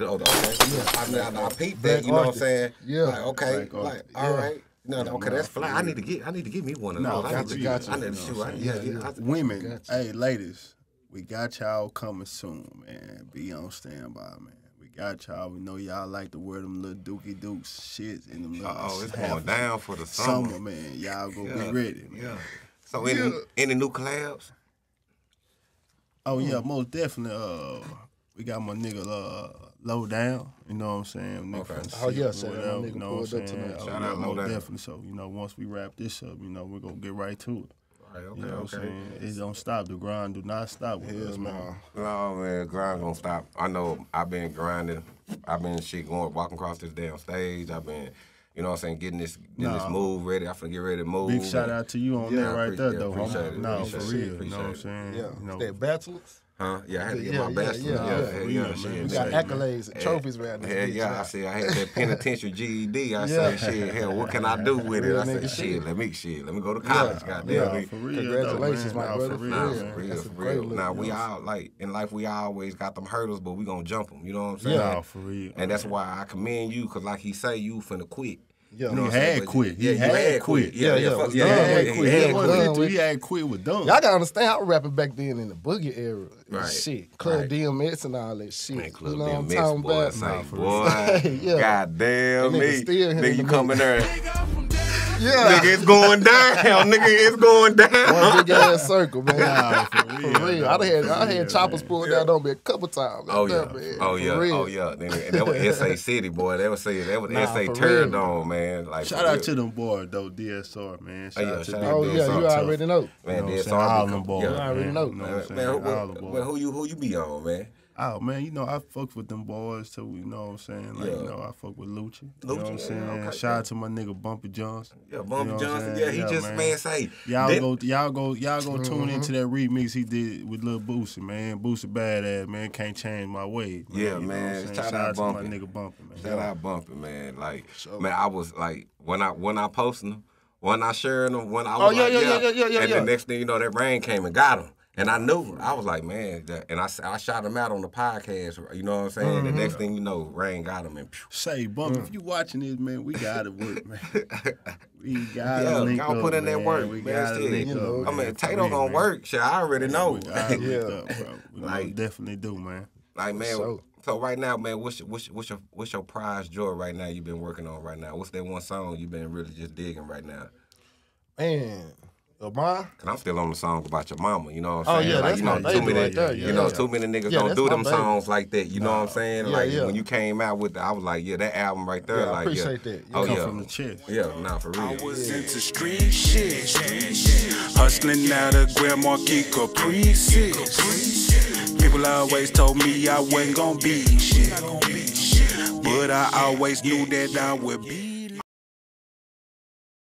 Oh, okay. Yeah. I peeped that. You know what I'm saying? Yeah. Like, okay. Like, all right. No, no, okay, that's fly. I need to get me one of those. No, gotcha. I need to shoot. Yeah. Women, hey, ladies, we got y'all coming soon, man. Be on standby, man. We got y'all. We know y'all like to wear them little dookie dukes shits in them. Oh, it's going down for the summer, man. Y'all gonna be ready, man. Yeah. So any new collabs? Oh yeah, most definitely. We got my nigga Low Down, you know what I'm saying? Nigga okay. Oh yeah, so you know what I'm saying? Shout out Low Down. Definitely. So you know, once we wrap this up, you know, we're gonna get right to it. All right, okay, you know what I'm saying? It don't stop. The grind do not stop with us, man. No man, grind gonna stop. I know. I've been grinding. I've been walking across this damn stage. I've been. You know what I'm saying? Getting this move ready. I finna get ready to move. Big shout out to you on that right there, though. No, for real. You know what I'm saying? Yeah. That bachelor's? Huh? Yeah, I had to get my bachelor's. We got accolades and trophies around this bitch. Yeah, I said I had that penitentiary GED. I said, shit, hell, what can I do with it? I said, shit, let me go to college, goddamn. For real. Congratulations, my brother. For real. Now, we all, like, in life, we always got them hurdles, but we gonna jump them. You know what I'm saying? Yeah, for real. And that's why I commend you, because like he say, you finna quit. Yeah, you know he had quit. He had quit. Yeah, he had quit with Dumb. Y'all gotta understand, I was rapping back then in the boogie era. Right. Shit. Club DMX and all that shit. Man, Club DMX, boy. Boy. Goddamn me. Nigga, you come in there. Yeah. Nigga, it's going down. Nigga, it's going down. One big ass circle, man. For real. I had choppers pulled down on me a couple times. Oh yeah. Nigga, that was SA City, boy. That was SA turned on, man. Like, shout out to them boys though, DSR, man. Shout out to them. You already know. Man, DSR, all them boys. You already know. Man, who you be on, man? Oh, man, you know, I fuck with them boys, too, you know what I'm saying? Like, you know, I fuck with Lucha, you know what I'm saying? Okay. Shout out to my nigga Bumpy Johnson. Yeah, Bumpy Johnson, he just, man, say. Y'all go tune into that remix he did with Lil Boosie, man. Boosie Badazz, man, Can't Change My Way. Man, yeah, man, shout out to my nigga Bumpy, man. Shout out Bumpy, man. Like, man, I was, like, when I posting them, when I sharing them, when I was and the next thing you know, that Rain came and got him. And I knew, I was like, man, and I shot him out on the podcast, you know what I'm saying? Mm-hmm. The next thing you know, Rain got him. And phew. Say, Bumpy, if you watching this, man, we got to work, man. We got to link up, put in that work, man. I mean, Tato gonna work, shit, I already know. We definitely do, man. Like, man, so right now, man, what's your prize joy right now you've been working on right now? What's that one song you've been really just digging right now? Man. Because I'm still on the song about your mama, you know what I'm saying? Oh, yeah, like, you know, too many niggas don't do them songs like that, you know what I'm saying? Like, when you came out with I was like, yeah, that album right there. Yeah, like, I appreciate that. From the chest. For real. I was into street shit, hustling out of Grand Marquis Caprices. People always told me I wasn't gonna be shit, but I always knew that I would be.